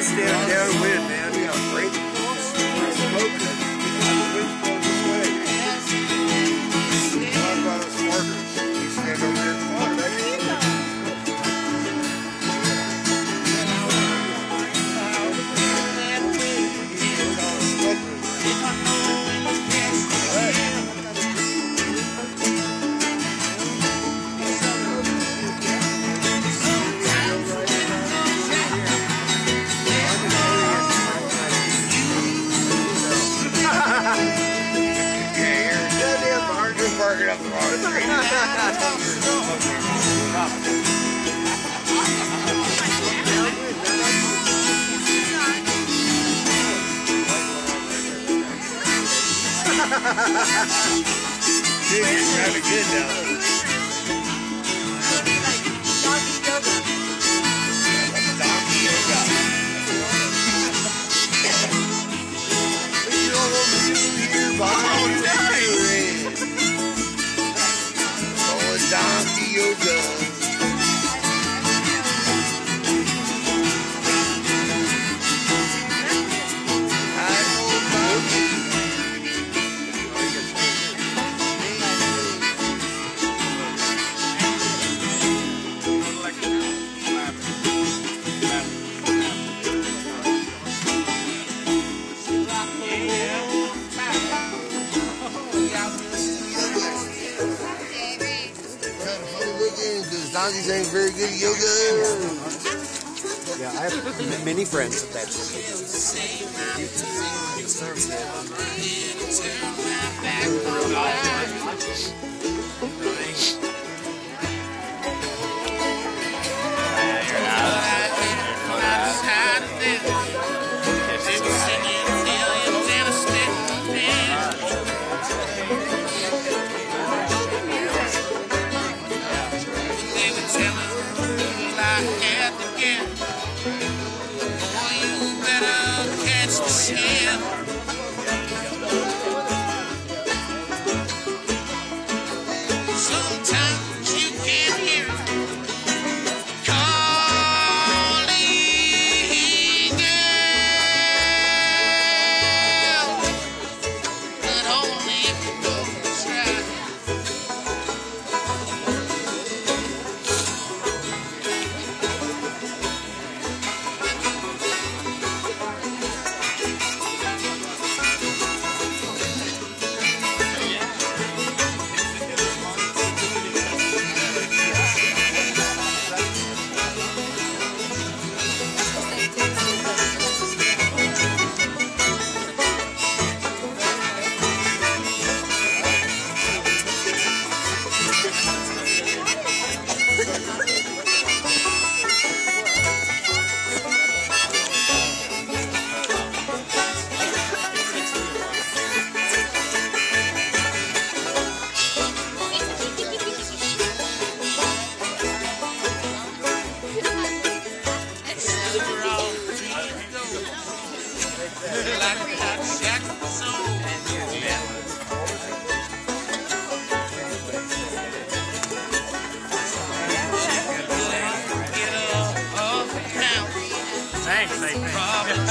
Stand down and win, man. We got great smokers. We talk about us markers. We stand over here and water. That's it. Dude, you're driving good now. Donkeys ain't very good at yoga. Yeah, I have many friends that From the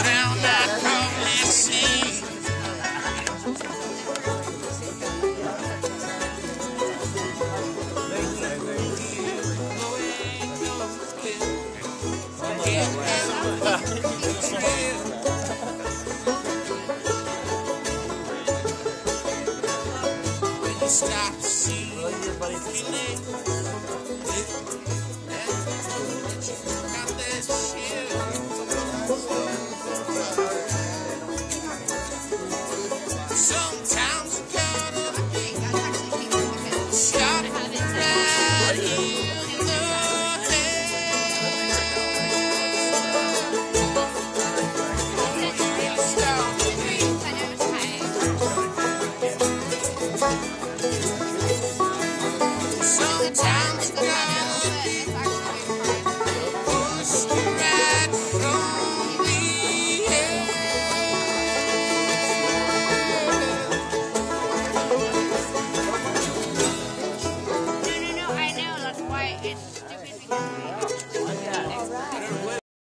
ground I come and see. Stop seeing feeling.